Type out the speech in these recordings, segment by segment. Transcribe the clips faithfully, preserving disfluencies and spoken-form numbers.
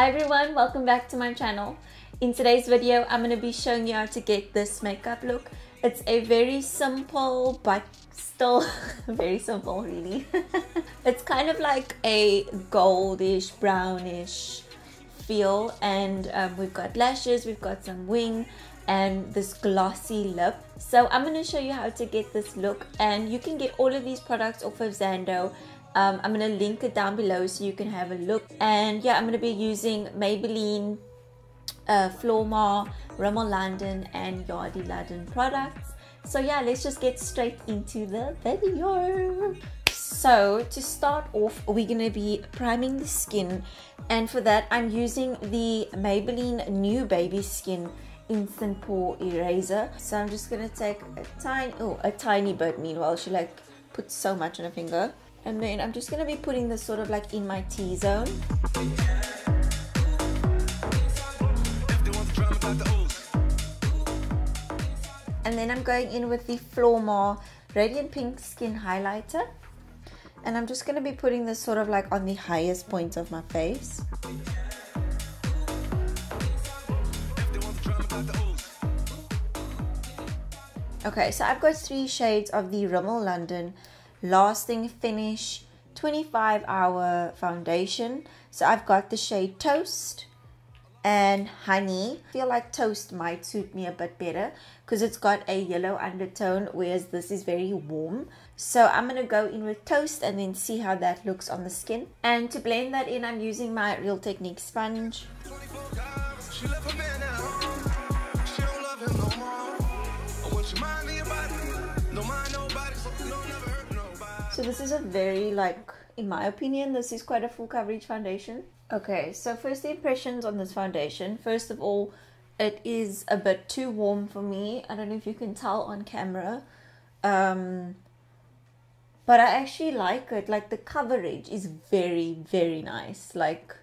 Hi everyone, welcome back to my channel. In today's video, I'm going to be showing you how to get this makeup look. It's a very simple, but still very simple really. It's kind of like a goldish, brownish feel, and um, we've got lashes, we've got some wing, and this glossy lip. So I'm going to show you how to get this look, and you can get all of these products off of Zando. Um, I'm going to link it down below so you can have a look. And yeah, I'm going to be using Maybelline, uh, Flormar, Rimmel London and Yardley London products. So yeah, let's just get straight into the video. So to start off, we're going to be priming the skin. And for that, I'm using the Maybelline New Baby Skin Instant Pore Eraser. So I'm just going to take a tiny, oh, a tiny bit. Meanwhile, she like put so much on her finger. And then I'm just going to be putting this sort of like in my T-zone. And then I'm going in with the Flormar Radiant Pink Skin Highlighter. And I'm just going to be putting this sort of like on the highest point of my face. Okay, so I've got three shades of the Rimmel London Lasting Finish twenty-five hour foundation. So I've got the shade Toast and Honey. I feel like Toast might suit me a bit better because it's got a yellow undertone, whereas this is very warm. So I'm going to go in with Toast and then see how that looks on the skin. And to blend that in, I'm using my Real Techniques sponge. So this is a very, like, in my opinion, this is quite a full coverage foundation. Okay, so first impressions on this foundation. First of all, it is a bit too warm for me. I don't know if you can tell on camera. Um, but I actually like it. Like, the coverage is very, very nice. Like,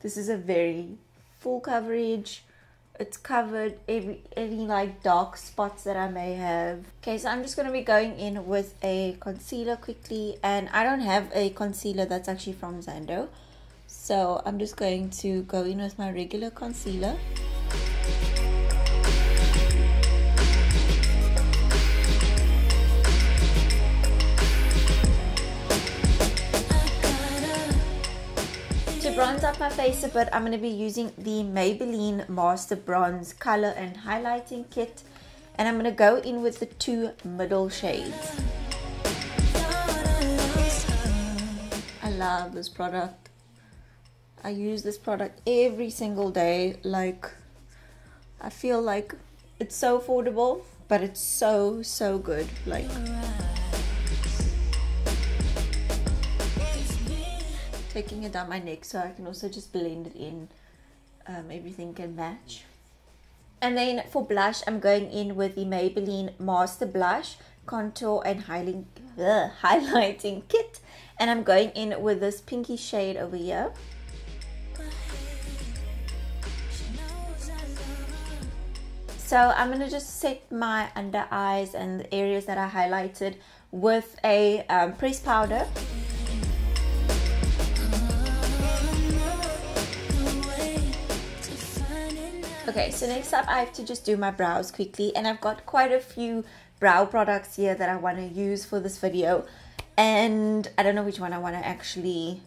this is a very full coverage. It's covered every, any like dark spots that I may have. Okay, so I'm just going to be going in with a concealer quickly. And I don't have a concealer that's actually from Zando. So I'm just going to go in with my regular concealer. Bronze up my face a bit, I'm going to be using the Maybelline Master Bronze Color and Highlighting Kit, and I'm going to go in with the two middle shades. I love this product. I use this product every single day. Like, I feel like it's so affordable, but it's so so good. Like, taking it down my neck so I can also just blend it in. Um, everything can match. And then for blush, I'm going in with the Maybelline Master Blush Contour and Highlighting, uh, Highlighting Kit. And I'm going in with this pinky shade over here. So I'm going to just set my under eyes and the areas that I highlighted with a um, pressed powder. Okay, so next up I have to just do my brows quickly, and I've got quite a few brow products here that I want to use for this video, and I don't know which one I want to actually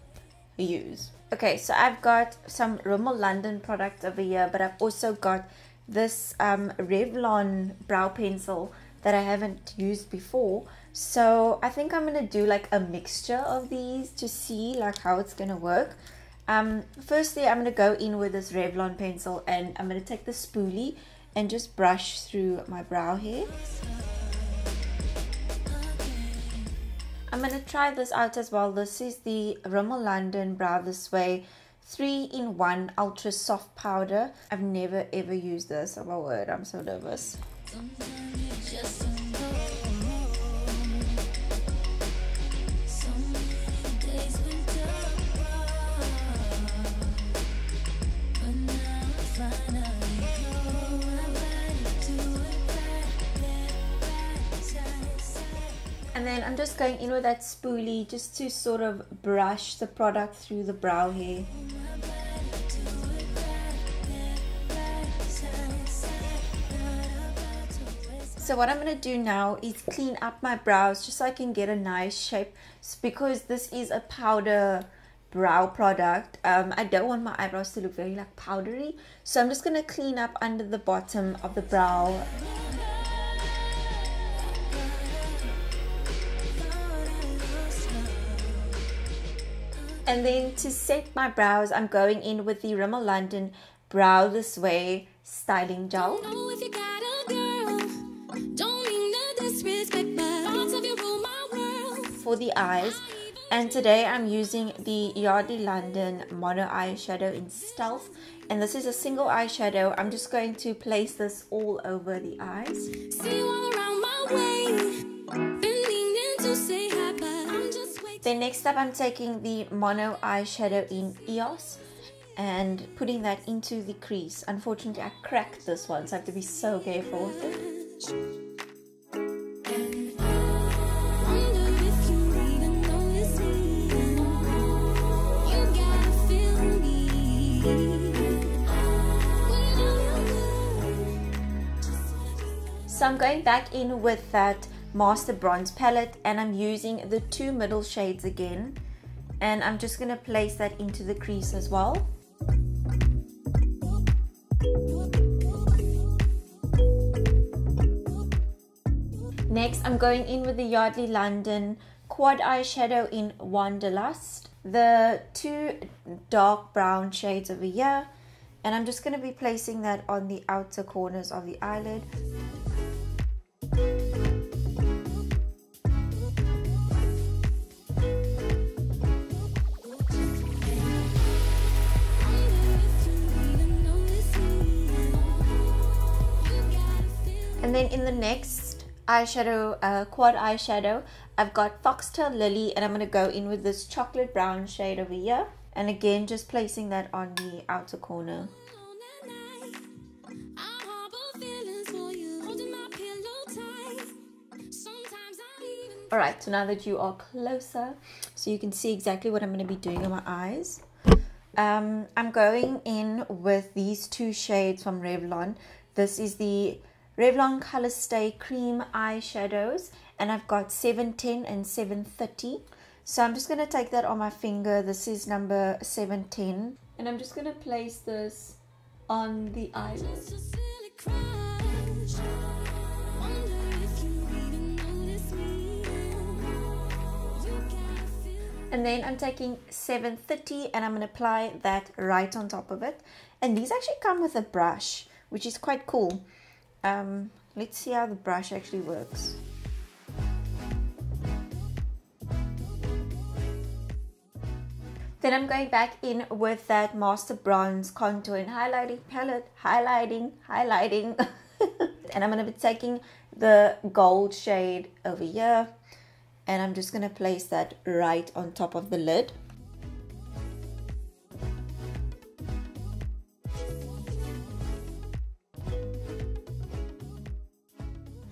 use. Okay, so I've got some Rimmel London products over here, but I've also got this um, Revlon brow pencil that I haven't used before. So I think I'm going to do like a mixture of these to see like how it's going to work. Um, firstly, I'm going to go in with this Revlon pencil, and I'm going to take the spoolie and just brush through my brow hair. I'm going to try this out as well. This is the Rimmel London Brow This Way three in one Ultra Soft Powder. I've never ever used this. Oh my word, I'm so nervous. And then I'm just going in with that spoolie just to sort of brush the product through the brow hair. So what I'm going to do now is clean up my brows just so I can get a nice shape, because this is a powder brow product. um, I don't want my eyebrows to look very like powdery, so I'm just going to clean up under the bottom of the brow. And then to set my brows, I'm going in with the Rimmel London Brow This Way Styling Gel. For the eyes, and today I'm using the Yardley London Mono Eyeshadow in Stealth, and this is a single eyeshadow. I'm just going to place this all over the eyes. Then next up, I'm taking the Mono Eyeshadow in E O S and putting that into the crease. Unfortunately, I cracked this one, so I have to be so careful with it. So I'm going back in with that Master Bronze palette, and I'm using the two middle shades again, and I'm just going to place that into the crease as well. Next, I'm going in with the Yardley London Quad Eyeshadow in Wanderlust, the two dark brown shades over here, and I'm just going to be placing that on the outer corners of the eyelid. And then in the next eyeshadow, uh, quad eyeshadow, I've got Foxtail Lily, and I'm going to go in with this chocolate brown shade over here. And again, just placing that on the outer corner. Alright, so now that you are closer, so you can see exactly what I'm going to be doing on my eyes. Um, I'm going in with these two shades from Revlon. This is the Revlon Colorstay Cream Eyeshadows, and I've got seven ten and seven thirty. So I'm just going to take that on my finger. This is number seven ten. And I'm just going to place this on the eyelid. And then I'm taking seven thirty and I'm going to apply that right on top of it. And these actually come with a brush, which is quite cool. Um, let's see how the brush actually works. Then I'm going back in with that Master Bronze Contour and Highlighting palette, highlighting, highlighting, and I'm going to be taking the gold shade over here, and I'm just going to place that right on top of the lid.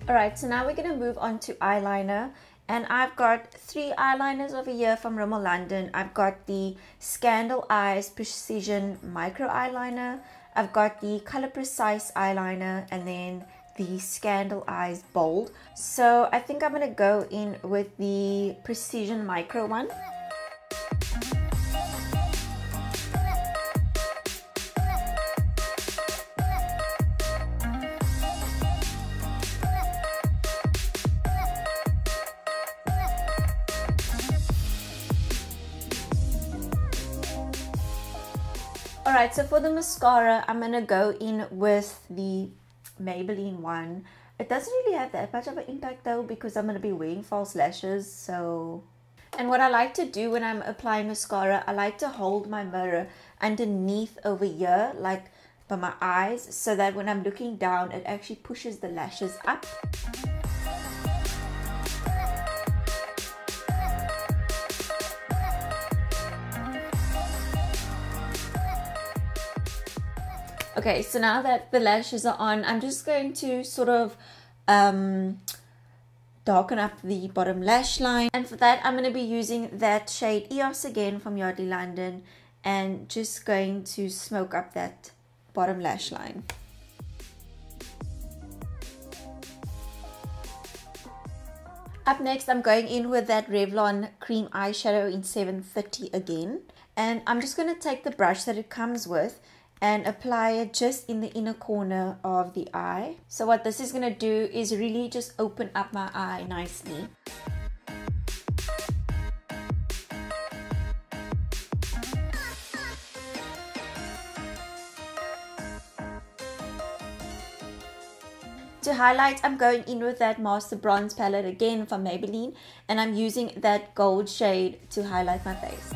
Alright, so now we're going to move on to eyeliner, and I've got three eyeliners over here from Rimmel London. I've got the Scandal Eyes Precision Micro Eyeliner, I've got the Color Precise Eyeliner, and then the Scandal Eyes Bold. So I think I'm going to go in with the Precision Micro one. Alright, so for the mascara, I'm going to go in with the Maybelline one. It doesn't really have that much of an impact though, because I'm going to be wearing false lashes, so... And what I like to do when I'm applying mascara, I like to hold my mirror underneath over here, like by my eyes, so that when I'm looking down, it actually pushes the lashes up. Okay, so now that the lashes are on, I'm just going to sort of um, darken up the bottom lash line. And for that, I'm going to be using that shade E O S again from Yardley London, and just going to smoke up that bottom lash line. Up next, I'm going in with that Revlon Cream Eyeshadow in seven fifty again. And I'm just going to take the brush that it comes with and apply it just in the inner corner of the eye. So what this is going to do is really just open up my eye nicely. To highlight, I'm going in with that Master Bronze palette again from Maybelline, and I'm using that gold shade to highlight my face.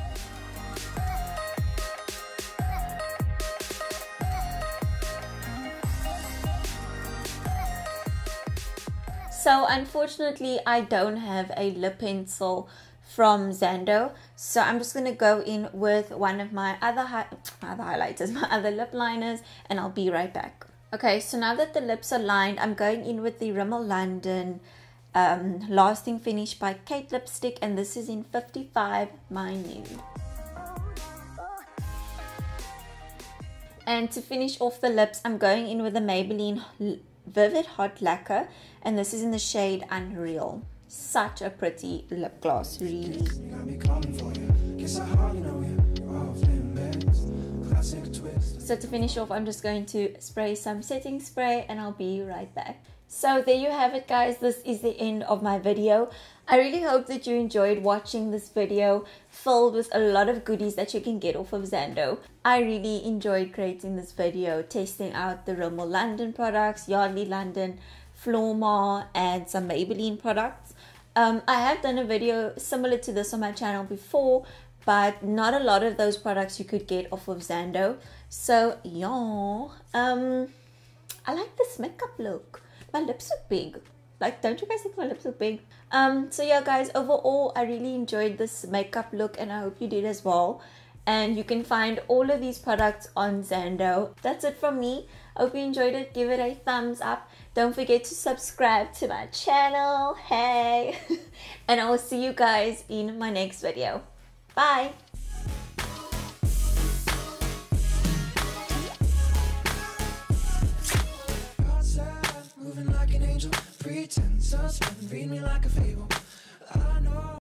So unfortunately, I don't have a lip pencil from Zando, so I'm just going to go in with one of my other, hi other highlighters, my other lip liners, and I'll be right back. Okay, so now that the lips are lined, I'm going in with the Rimmel London um, Lasting Finish by Kate Lipstick, and this is in fifty-five, My Nude. And to finish off the lips, I'm going in with the Maybelline Vivid Hot Lacquer, and this is in the shade Unreal. Such a pretty lip gloss, really. So to finish off, I'm just going to spray some setting spray and I'll be right back. So there you have it, guys. This is the end of my video. I really hope that you enjoyed watching this video filled with a lot of goodies that you can get off of Zando. I really enjoyed creating this video, testing out the Rimmel London products, Yardley London, Flormar, and some Maybelline products. Um, I have done a video similar to this on my channel before, but not a lot of those products you could get off of Zando. So, yeah, um, I like this makeup look. My lips look big. Like, don't you guys think my lips look big? Um, so yeah, guys, overall, I really enjoyed this makeup look and I hope you did as well. And you can find all of these products on Zando. That's it from me. I hope you enjoyed it. Give it a thumbs up. Don't forget to subscribe to my channel. Hey! And I will see you guys in my next video. Bye! Moving like an angel, pretend, suspend, read me like a fable.